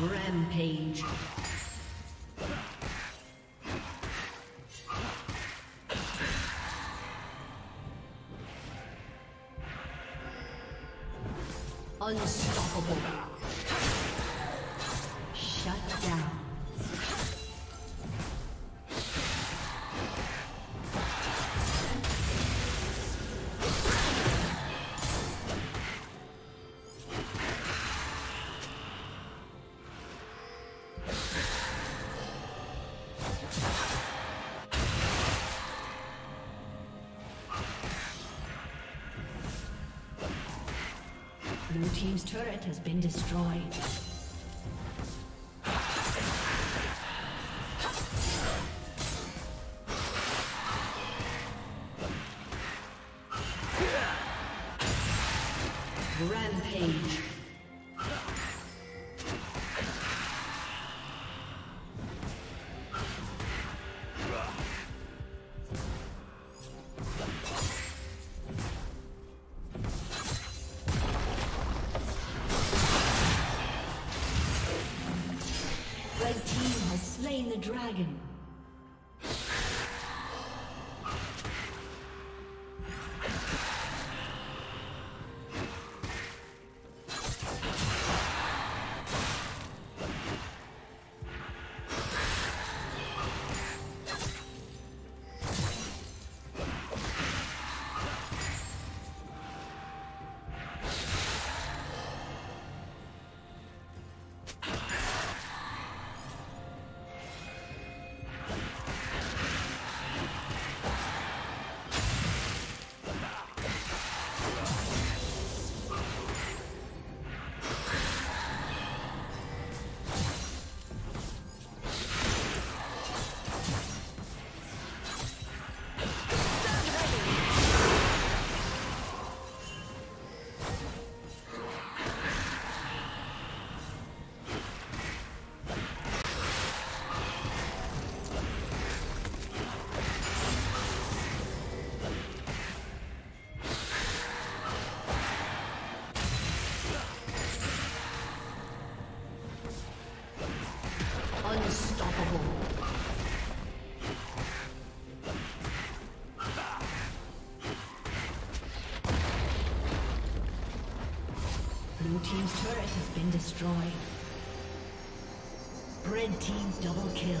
Rampage. Unstoppable. Shut down. Blue team's turret has been destroyed. Rampage. Dragon. Blue team's turret has been destroyed. Red team double kill.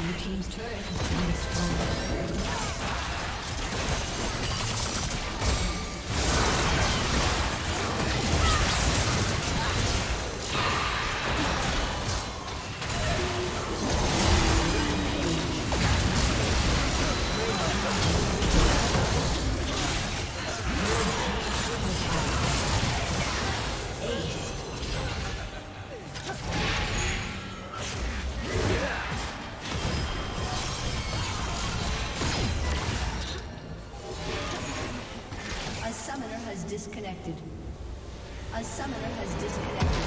Blue team's turret has been destroyed. Disconnected. A summoner has disconnected.